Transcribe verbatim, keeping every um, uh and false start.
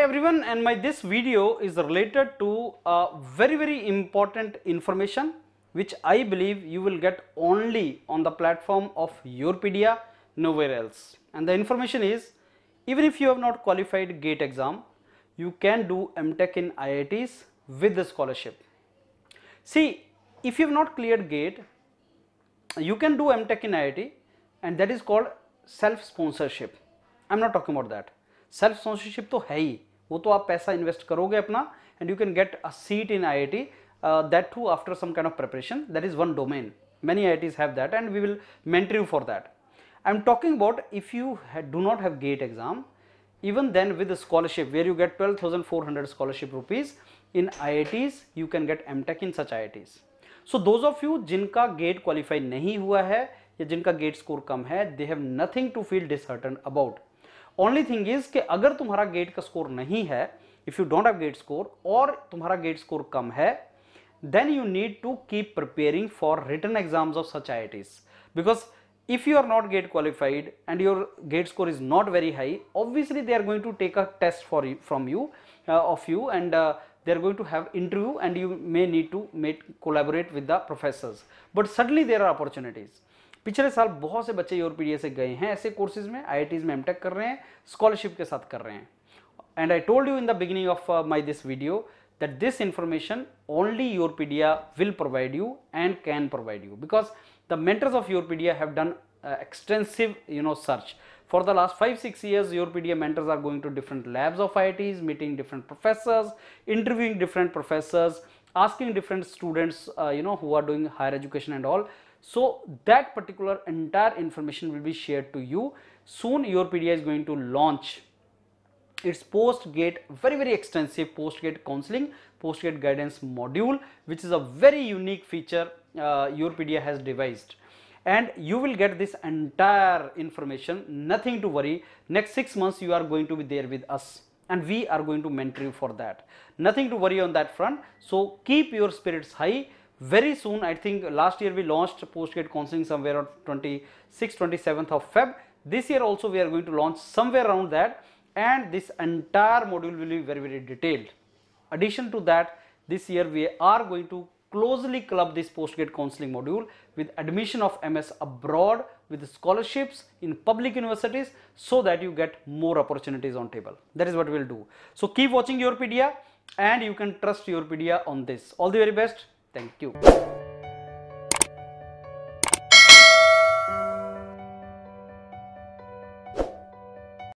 Hi everyone, and my this video is related to a very very important information which I believe you will get only on the platform of YourPedia, nowhere else. And the information is, even if you have not qualified GATE exam, you can do M.Tech in I I Ts with the scholarship. See, if you have not cleared GATE, you can do M.Tech in I I T, and that is called self-sponsorship. I am not talking about that. Self sponsorship तो है ही, वो तो आप पैसा invest करोगे अपना and you can get a seat in I I T that too after some kind of preparation. That is one domain, many I I Ts have that and we will mentor you for that. I am talking about if you do not have GATE exam, even then with scholarship where you get twelve thousand four hundred scholarship rupees in I I Ts, you can get M take in such I I Ts. So those of you जिनका GATE qualify नहीं हुआ है या जिनका GATE score कम है, they have nothing to feel dishearten about. Only thing is कि अगर तुम्हारा गेट का स्कोर नहीं है, if you don't have GATE score और तुम्हारा गेट स्कोर कम है, then you need to keep preparing for written exams of such I I Ts. Because if you are not GATE qualified and your GATE score is not very high, obviously they are going to take a test for you from you of you and they are going to have interview and you may need to make collaborate with the professors. But suddenly there are opportunities. पिछले साल बहुत से बच्चे YourPedia से गए हैं ऐसे courses में, आईआईटीज में एमटेक कर रहे हैं, स्कॉलरशिप के साथ कर रहे हैं. And I told you in the beginning of my this video that this information only YourPedia will provide you and can provide you, because the mentors of YourPedia have done extensive you know search. For the last five six years, YourPedia mentors are going to different labs of I I Ts, meeting different professors, interviewing different professors, asking different students, uh, you know, who are doing higher education and all. So that particular entire information will be shared to you. Soon YourPedia is going to launch its post-GATE, very very extensive post-GATE counseling, post-GATE guidance module, which is a very unique feature uh, YourPedia has devised. And you will get this entire information, nothing to worry. Next six months you are going to be there with us and we are going to mentor you for that. Nothing to worry on that front. So keep your spirits high. Very soon, I think last year we launched post-GATE counseling somewhere on twenty-sixth, twenty-seventh of February. This year also we are going to launch somewhere around that, and this entire module will be very very detailed. Addition to that, this year we are going to closely club this post-GATE counseling module with admission of M S abroad, with scholarships in public universities, so that you get more opportunities on table. That is what we will do. So keep watching YourPedia, and you can trust YourPedia on this. All the very best. Thank you.